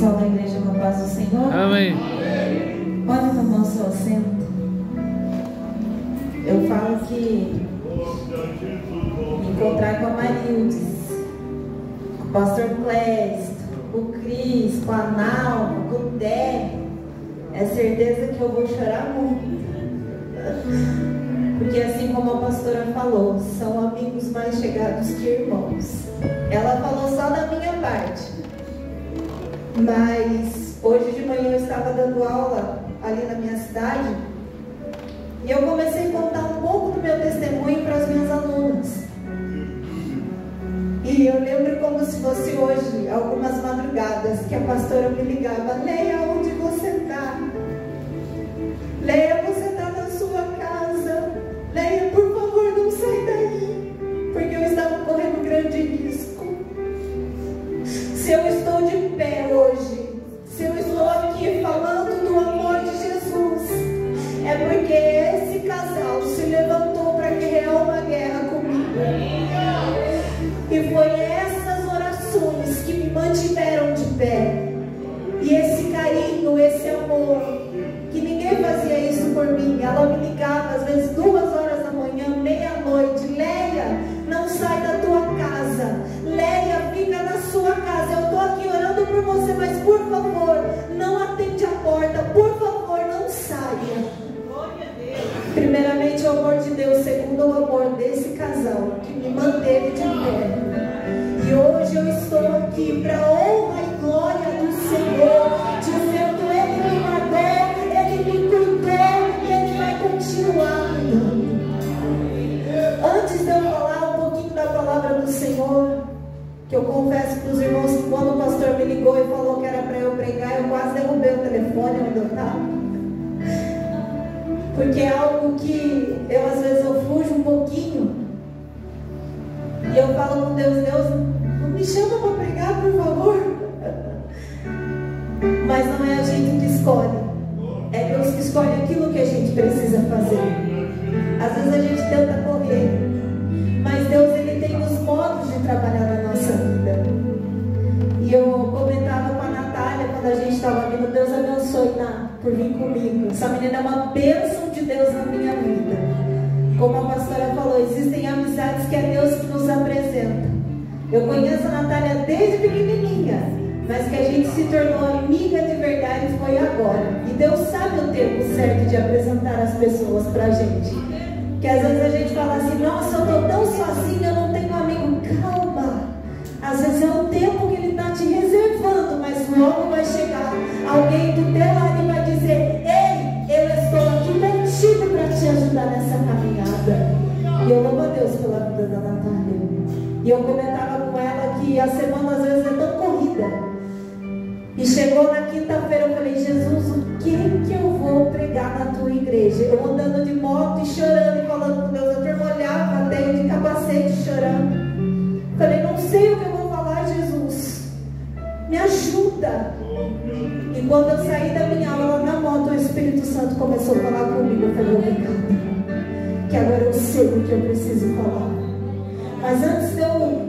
Salve a igreja com a paz do Senhor. Amém. Pode tomar o seu assento. Eu falo que encontrar com a Marilis, com o pastor Kleist, com o Cris, com a Nau, com o Té, é certeza que eu vou chorar muito. Porque assim como a pastora falou, são amigos mais chegados que irmãos. Ela falou só da minha parte. Mas hoje de manhã eu estava dando aula ali na minha cidade e eu comecei a contar um pouco do meu testemunho para as minhas alunas. E eu lembro como se fosse hoje, algumas madrugadas, que a pastora me ligava: Léia, onde você está? Léia, você está na sua casa? Léia, por favor, não sai daí, porque eu estava correndo grande risco. Se eu estou de pé hoje, se eu estou aqui falando do amor de Jesus, é porque esse casal se levantou para guerrear uma guerra comigo. E foi essas orações que me mantiveram de pé. E esse carinho, esse amor, que ninguém fazia isso por mim. Ela me ligava às vezes 2 horas da manhã, meia-noite: Léia, não sai da tua casa. Léia, fica na sua casa. Eu estou aqui orando por você, mas por favor, não atende a porta. Por favor, não saia. Primeiramente, o amor de Deus. Segundo, o amor desse casal que me manteve de pé. E hoje eu estou aqui para a honra e glória do Senhor, dizendo: Ele me guardou, Ele me cuidou e Ele vai continuar cuidando. Antes de eu falar um pouquinho da palavra do Senhor, que eu confesso para os irmãos que quando o pastor me ligou e falou que era para eu pregar, eu quase derrubei o telefone onde eu estava. Porque é algo que eu às vezes eu fujo um pouquinho e eu falo com Deus: Deus, não me chama para pregar, por favor. Mas não é a gente que escolhe, é Deus que escolhe aquilo que a gente precisa fazer. Às vezes a gente tenta correr, mas Deus, Ele tem os modos de trabalhar na nossa vida. E eu comentava com a Natália quando a gente estava vindo: Deus abençoe, Nath, por vir comigo. Essa menina é uma bênção de Deus na minha vida. Como a pastora falou, existem amizades que é Deus que nos apresenta. Eu conheço a Natália desde pequenininha, mas que a gente se tornou amiga de verdade foi agora. E Deus sabe o tempo certo de apresentar as pessoas pra gente. Que às vezes a gente fala assim: nossa, eu tô tão sozinha, eu não tenho amigo. Calma! Às vezes é o tempo que Ele está te reservando, mas logo vai chegar alguém do teu lado e vai dizer: ei, eu estou aqui contigo para te ajudar nessa caminhada. E eu louvo a Deus pela vida da Natália. E eu comentava com ela que a semana às vezes é tão corrida. E chegou na quinta-feira, eu falei: Jesus, o que eu vou pregar na tua igreja? Eu andando de moto e chorando e falando com Deus. A turma olhava até de capacete chorando. Falei: não sei o que eu vou falar, Jesus, me ajuda. E quando eu saí da minha aula na moto, o Espírito Santo começou a falar comigo. Eu falei: obrigada, que agora eu sei o que eu preciso falar. Mas antes de eu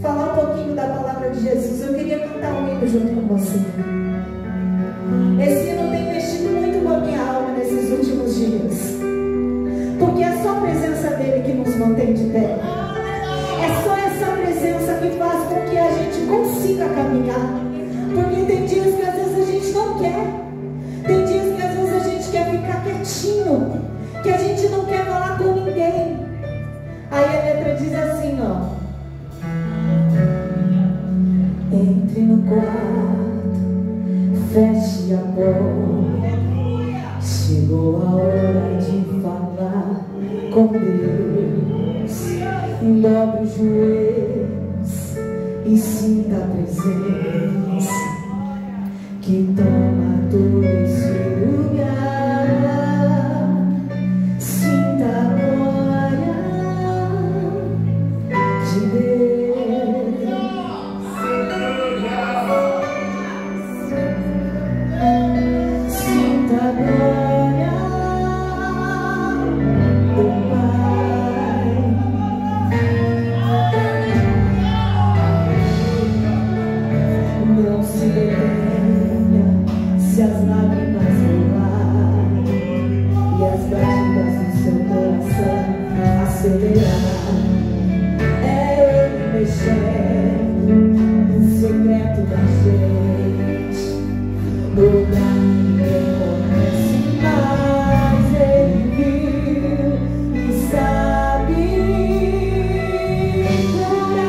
falar um pouquinho da palavra de Jesus, eu queria cantar um hino junto com você. Esse hino tem mexido muito com a minha alma nesses últimos dias, porque é só a presença dele que nos mantém de pé. É só essa presença que faz com que a gente consiga caminhar. Porque tem dias que às vezes a gente não quer. Tem dias que às vezes a gente quer ficar quietinho, que a gente não quer falar com ninguém. Aí a letra diz assim, ó: entre no quarto, feche a porta, chegou a hora de falar com Deus. Dobre os joelhos e sinta a presença que toma todo esse lugar. Sinta a glória de Deus. Sinta a glória do Pai. coração acelerar. É eu me mexendo no secreto da gente. Lugar ninguém conhece, mas ele viu e sabe curar.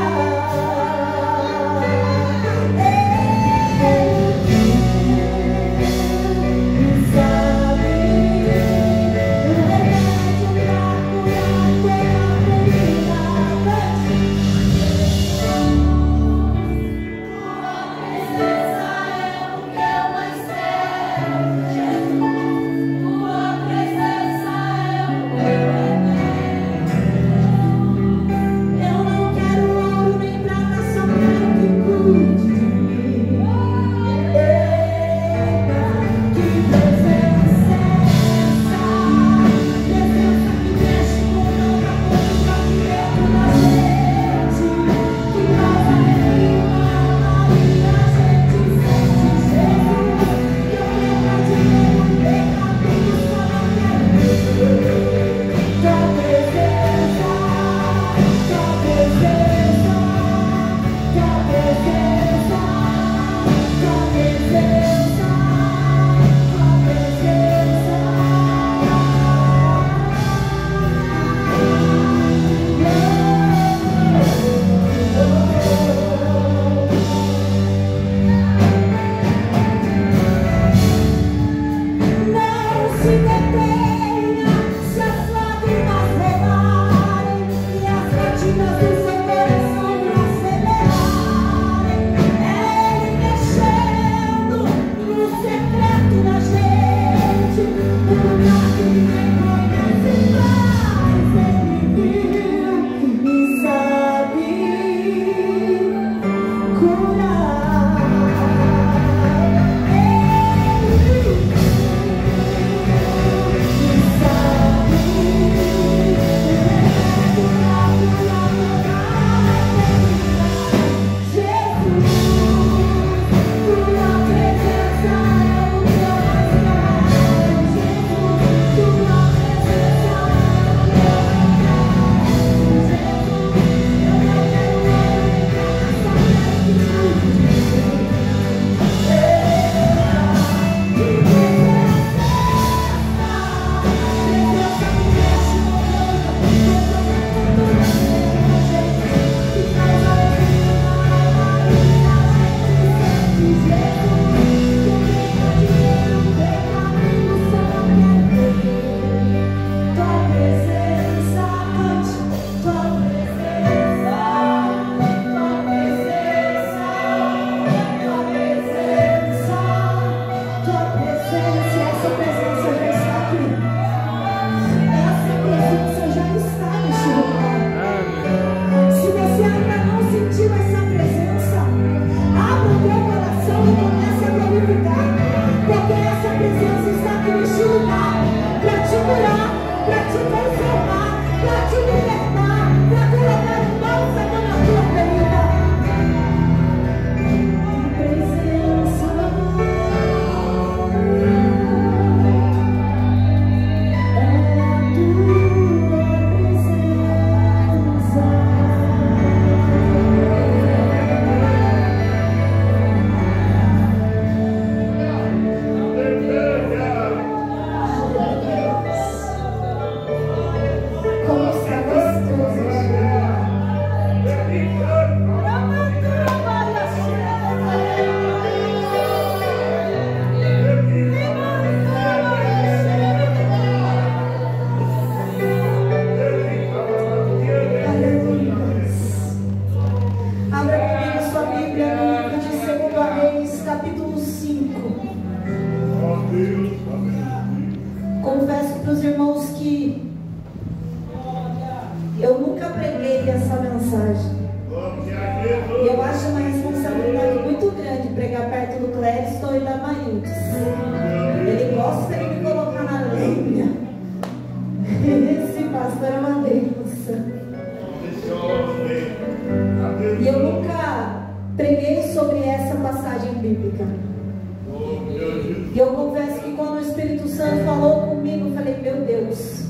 E eu confesso que quando o Espírito Santo falou comigo, eu falei, meu Deus,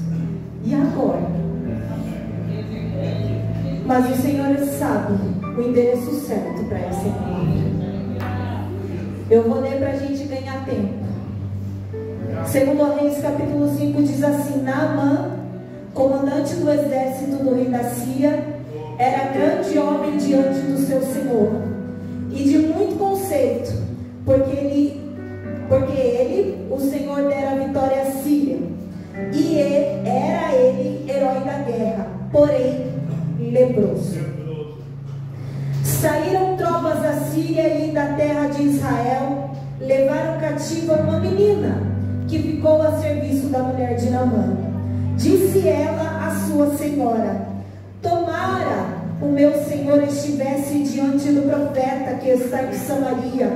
e agora? Mas o Senhor sabe o endereço certo para essa igreja. Eu vou ler para a gente ganhar tempo. Segundo Reis capítulo 5 diz assim: Naamã, comandante do exército do rei da Síria, era grande homem diante do seu senhor e de muito conceito, porque ele, o Senhor, dera a vitória à Síria, e era ele herói da guerra, porém leproso. Saíram trovas da Síria e da terra de Israel, levaram cativa uma menina que ficou a serviço da mulher de Naamã. Disse ela à sua senhora: tomara o meu senhor estivesse diante do profeta que está em Samaria,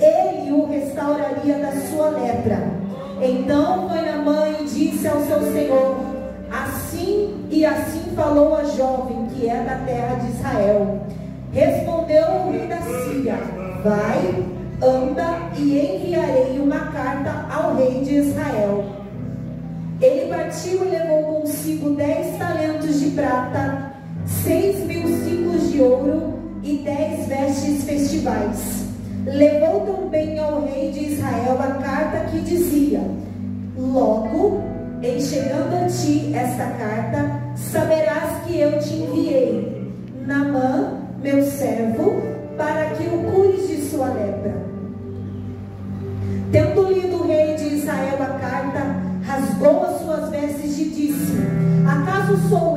ele o restauraria da sua lepra. Então foi Naamã e disse ao seu senhor: assim falou a jovem que é da terra de Israel. Respondeu o rei da Síria: vai, anda, e enviarei uma carta ao rei de Israel. Ele partiu e levou consigo 10 talentos de prata, 6.000 siclos de ouro e 10 vestes festivais. Levou também ao rei de Israel a carta que dizia: logo, em chegando a ti esta carta, saberás que eu te enviei Naamã, meu servo, para que o cures de sua lepra. Tendo lido o rei de Israel a carta, rasgou as suas vestes e disse: Acaso sou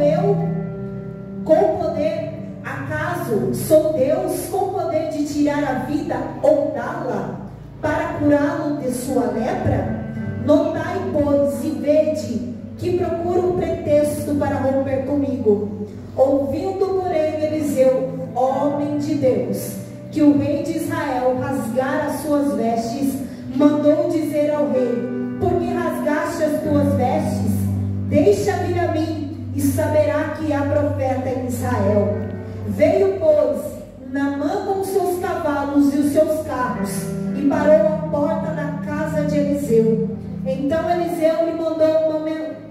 Deus com poder de tirar a vida ou dá-la, para curá-lo de sua lepra? Notai, pois, e vede que procura um pretexto para romper comigo. Ouvindo, porém, Eliseu, homem de Deus, que o rei de Israel rasgara as suas vestes, mandou dizer ao rei: por que rasgaste as tuas vestes? Deixa vir a mim, e saberá que há profeta em Israel. Veio, pois, Naamã com seus cavalos e os seus carros, e parou à porta da casa de Eliseu. Então Eliseu lhe mandou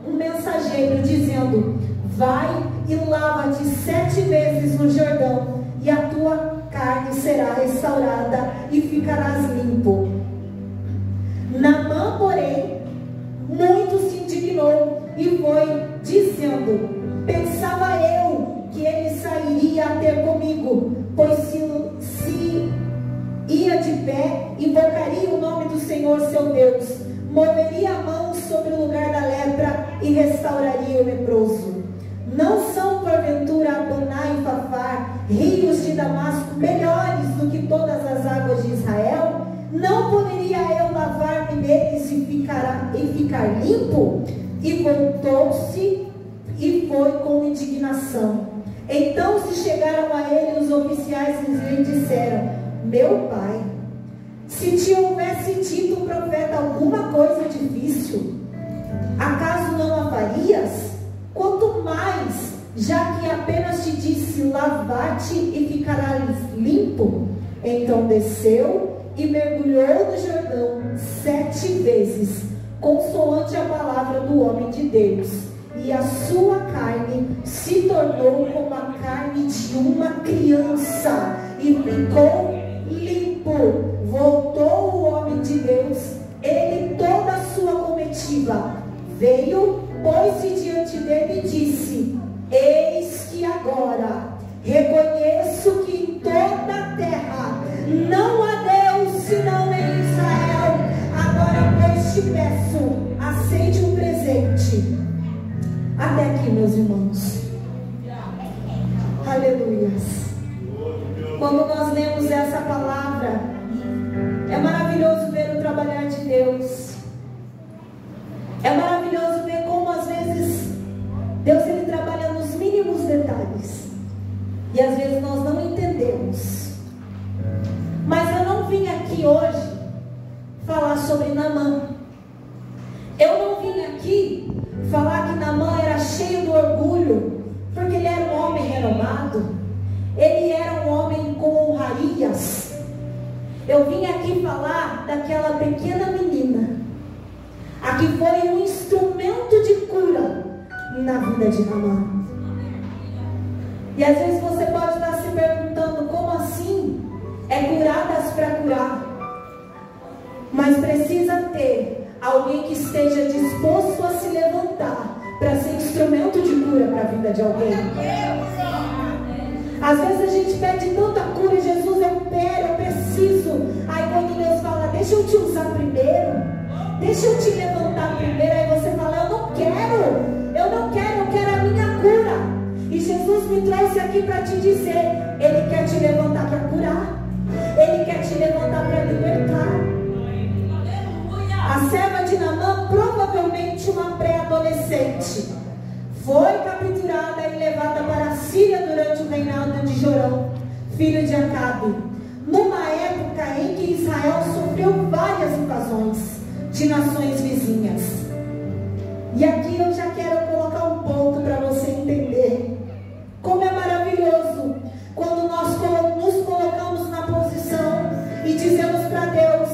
um mensageiro, dizendo: vai e lava-te 7 vezes no Jordão, e a tua carne será restaurada e ficarás limpo. Naamã, porém, muito se indignou e foi, dizendo: pensava eu que ele sairia a ter comigo, pois se ia de pé, invocaria o nome do Senhor seu Deus, moveria a mão sobre o lugar da lepra e restauraria o leproso. Não são, porventura, Abana e Fafar, rios de Damasco, melhores do que todas as águas de Israel? Não poderia eu lavar-me neles e ficar limpo? E voltou-se e foi com indignação. Então se chegaram a ele os oficiais e lhe disseram: meu pai, se te houvesse dito o profeta alguma coisa difícil, acaso não a farias? Quanto mais, já que apenas te disse: lavar-te e ficarás limpo. Então desceu e mergulhou no Jordão 7 vezes, consoante a palavra do homem de Deus, e a sua carne se tornou como a carne de uma criança, e ficou limpo. Voltou o homem de Deus, ele e toda a sua comitiva. Veio, pôs-se diante dele e disse: eis que agora reconheço que em toda a terra não há Deus senão em Israel. Agora, pois, te peço, aceite um presente. Até aqui, meus irmãos. Aleluia. Quando nós lemos essa palavra, é maravilhoso ver o trabalhar de Deus. É maravilhoso ver como às vezes Deus, ele trabalha nos mínimos detalhes, e às vezes nós não entendemos. Mas eu não vim aqui hoje falar sobre Naamã. Eu não vim aqui falar que Naamã era cheio do orgulho, porque ele era um homem renomado, ele era um homem com honrarias. Eu vim aqui falar daquela pequena menina, a que foi um instrumento de cura na vida de Naamã. E às vezes você pode estar se perguntando, como assim? É curadas para curar. Mas precisa ter alguém que esteja disposto a se levantar para ser instrumento de cura para a vida de alguém. Às vezes a gente pede tanta cura e Jesus, eu quero, eu preciso. Aí quando Deus fala, deixa eu te usar primeiro, deixa eu te levantar primeiro, aí você fala, eu não quero a minha cura. E Jesus me trouxe aqui para te dizer, Ele quer te levantar para curar, Ele quer te levantar para libertar. A serva de Naamã, provavelmente uma pré-adolescente, foi capturada e levada para a Síria durante o reinado de Jorão, filho de Acabe, numa época em que Israel sofreu várias invasões de nações vizinhas. E aqui eu já quero colocar um ponto para você entender como é maravilhoso quando nós nos colocamos na posição e dizemos para Deus,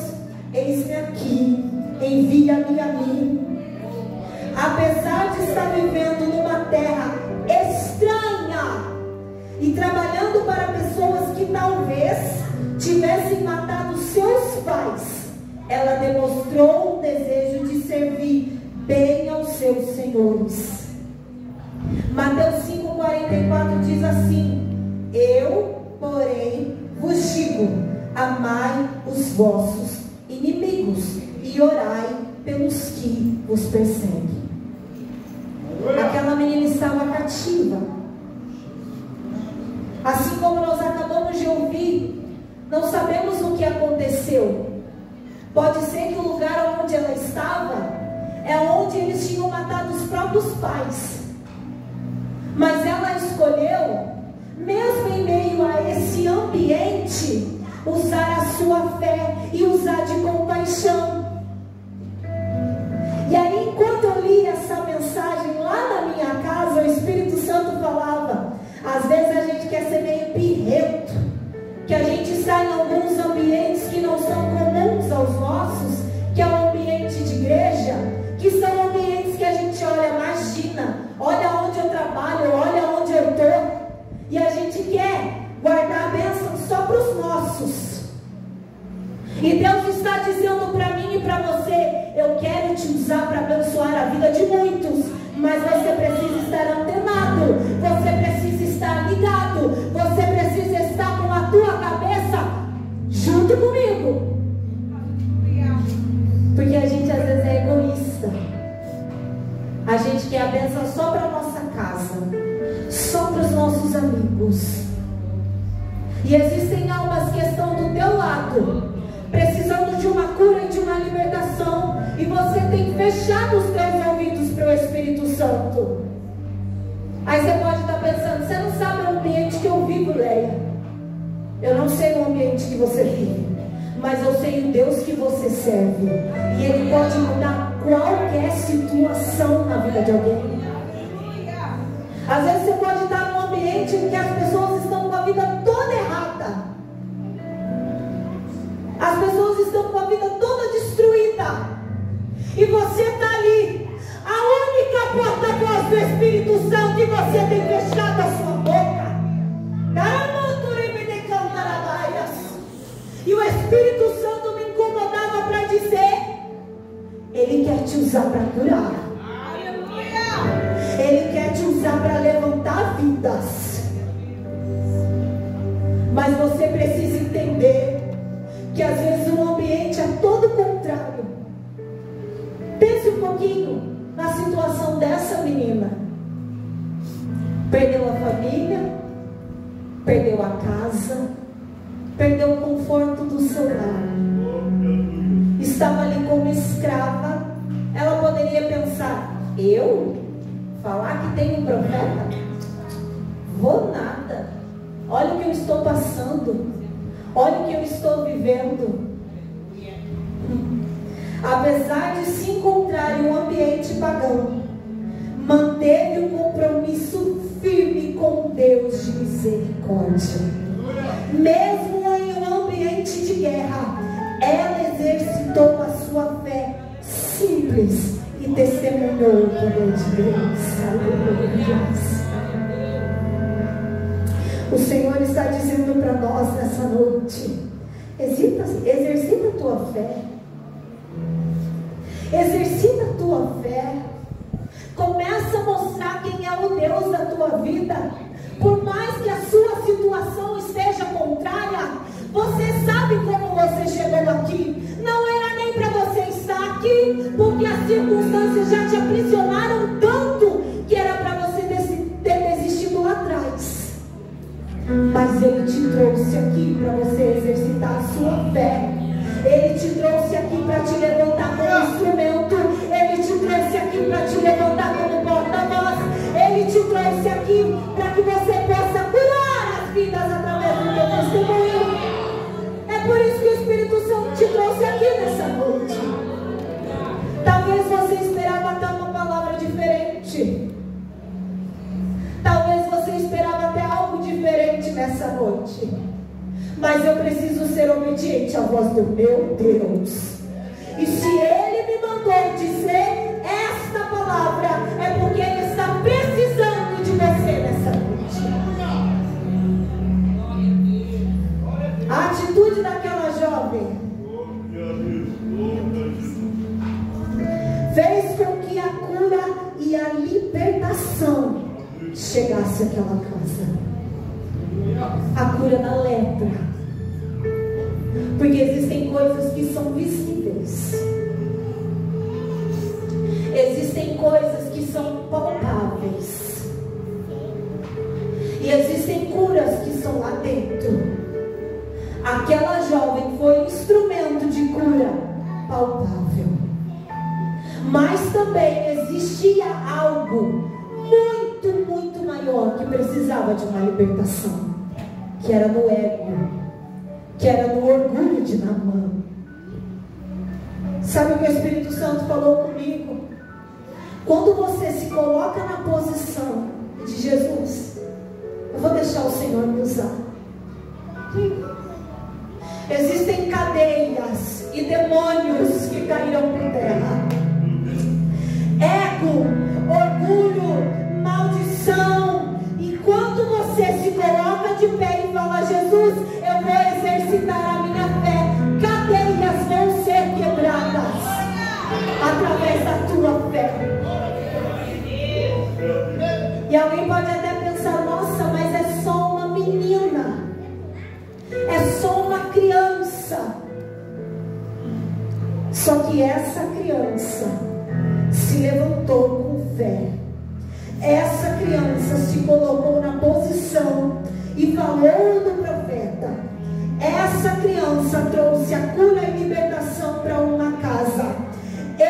eis-me aqui, envia-me a mim. Apesar de estar vivendo numa terra estranha e trabalhando para pessoas que talvez tivessem matado seus pais, ela demonstrou o desejo de servir bem aos seus senhores. Mateus 5,44 diz assim, eu, porém, vos digo, amai os vossos inimigos e orai pelos que vos perseguem. Aquela menina estava cativa. Assim como nós acabamos de ouvir, não sabemos o que aconteceu. Pode ser que o lugar onde ela estava é onde eles tinham matado os próprios pais. Mas ela escolheu, mesmo em meio a esse ambiente, usar a sua fé e usar de compaixão. E aí, enquanto eu li essa mensagem lá na minha casa, o Espírito Santo falava, às vezes a gente quer ser meio pirrento, que a gente sai em alguns ambientes que não são comuns aos nossos, que é o ambiente de igreja, que são ambientes que a gente olha, imagina, olha onde eu trabalho, olha onde eu estou, e a gente quer guardar a bênção só para os nossos. E Deus está dizendo para mim e para você, eu quero te usar para abençoar a vida de muitos, mas você precisa estar antenado, você precisa estar ligado, você precisa estar com a tua cabeça junto comigo. Porque a gente às vezes é egoísta. A gente quer a bênção só para nossa casa, só para os nossos amigos. E existem almas que estão do teu lado, precisando de uma cura e de uma libertação. E você tem fechado os teus ouvidos para o Espírito Santo. Aí você pode estar pensando, você não sabe o ambiente que eu vivo, Léia. Eu não sei o ambiente que você vive, mas eu sei o Deus que você serve, e Ele pode mudar qualquer situação na vida de alguém. Às vezes você pode estar num ambiente em que as pessoas estão com a vida toda errada, as pessoas estão com a vida toda destruída, e você está ali, a única porta-voz do Espírito Santo, e você tem fechado a sua boca. E o Espírito Santo me incomodava para dizer, Ele quer te usar para curar. Aleluia! Ele quer te usar para levantar vidas. Mas você precisa entender que às vezes o ambiente é todo contrário. Pense um pouquinho na situação dessa menina. Perdeu a família, perdeu a casa, perdeu o conforto do seu lar, estava ali como escrava. Ela poderia pensar, eu? Falar que tem um profeta? Vou nada. Olha o que eu estou passando, olha o que eu estou vivendo. Apesar de se encontrar em um ambiente pagão, manteve um compromisso firme com Deus de misericórdia. Mesmo em um ambiente de guerra, ela exercitou a sua fé simples e testemunhou o poder de Deus. O Senhor está dizendo para nós nessa noite: exercita a tua fé. Exercita a tua fé. Começa a mostrar quem é o Deus da tua vida. Por mais que a sua situação esteja contrária, você sabe como você chegou aqui. Não era nem para você estar aqui, porque as circunstâncias já te aprisionaram tanto que era para você ter desistido lá atrás. Mas Ele te trouxe aqui para você exercitar a sua fé. Ele te trouxe aqui para te levantar como instrumento. Ele te trouxe aqui para te levantar como porta-voz. Ele te trouxe aqui para que você possa curar as vidas através do teu testemunho. É por isso que o Espírito Santo te trouxe aqui nessa noite. Talvez você esperava até uma palavra diferente. Talvez você esperava até algo diferente nessa noite. Mas eu preciso ser obediente à voz do meu Deus. E se Ele me mandou dizer esta palavra, é porque Ele está precisando de você nessa noite. A atitude daquela jovem fez com que a cura e a libertação chegasse àquela casa. A cura da lepra. Porque existem coisas que são visíveis. Existem coisas que são palpáveis. E existem curas que são lá dentro. Aquela jovem foi instrumento de cura palpável. Mas também existia algo muito, muito maior que precisava de uma libertação. Que era no ego, que era no orgulho de Naamã. Sabe o que o Espírito Santo falou comigo? Quando você se coloca na posição de Jesus, eu vou deixar o Senhor me usar. Existem cadeias e demônios que cairão por terra. Ego, orgulho, maldição. E quando você se coloca de pé e fala: Jesus, eu vou exercitar a minha fé, cadeias vão ser quebradas através da tua fé. E alguém pode até pensar: nossa, mas é só uma menina, é só uma criança. Só que essa criança se levantou com fé. Essa criança se colocou na posição e falou do profeta. Essa criança trouxe a cura e libertação para uma casa. E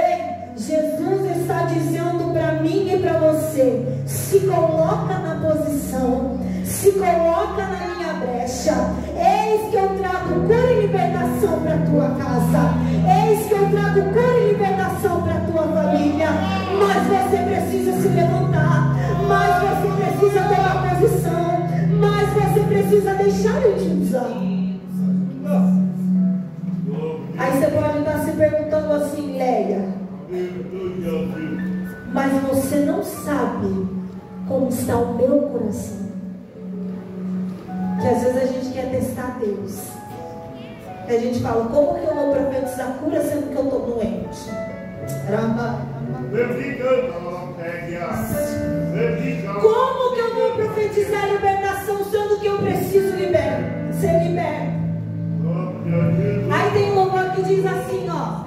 Jesus está dizendo para mim e para você: se coloca na posição, se coloca na minha brecha. Eis que eu trago cura e libertação para a tua casa. Eis que eu trago cura e libertação para a tua família. Mas você precisa se levantar. Mas você precisa tomar posição. Mas você precisa deixar eu te usar. Aí você pode estar se perguntando assim: Léia, mas você não sabe como está o meu coração. Que às vezes a gente quer testar Deus. A gente fala: como que eu vou profetizar cura sendo que eu estou doente? Como que eu vou profetizar libertação sendo que eu preciso ser liberto? Aí tem um louvor que diz assim, ó: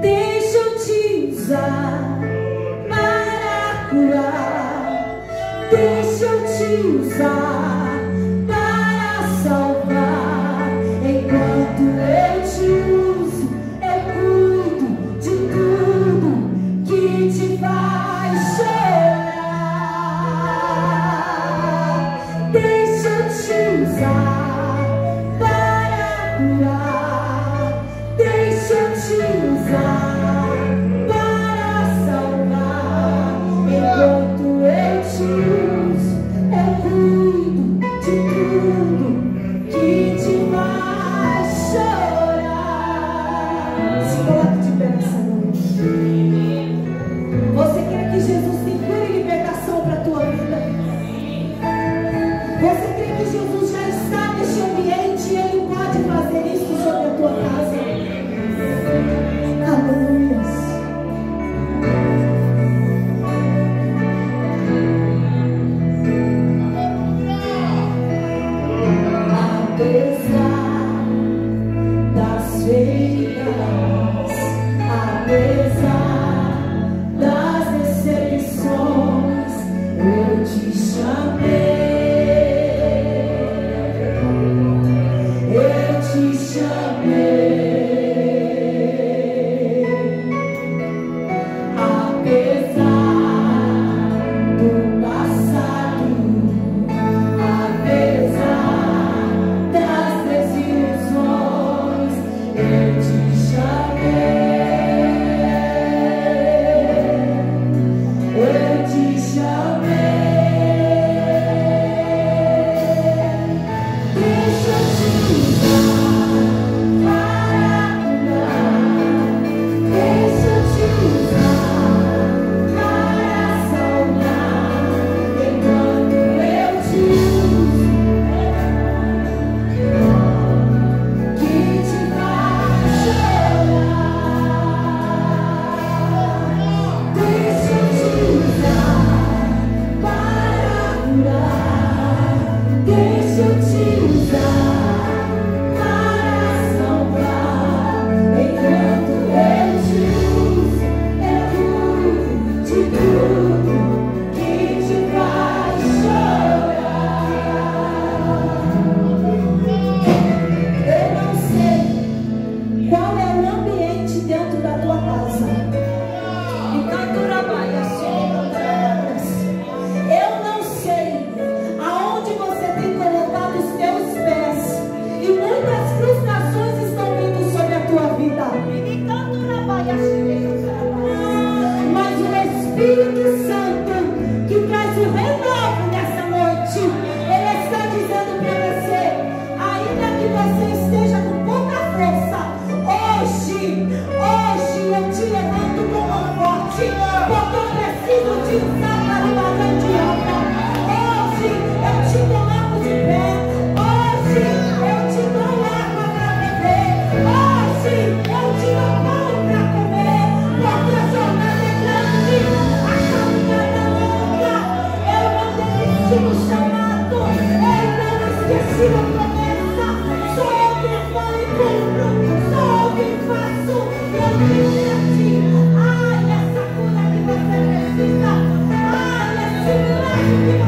deixa eu te usar para curar, deixa eu te usar salvar, enquanto eu te uso, eu cuido de tudo que te faz chorar. Deixa eu te usar para curar, deixa eu te usar para salvar, enquanto eu te uso, eu cuido.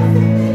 Thank you.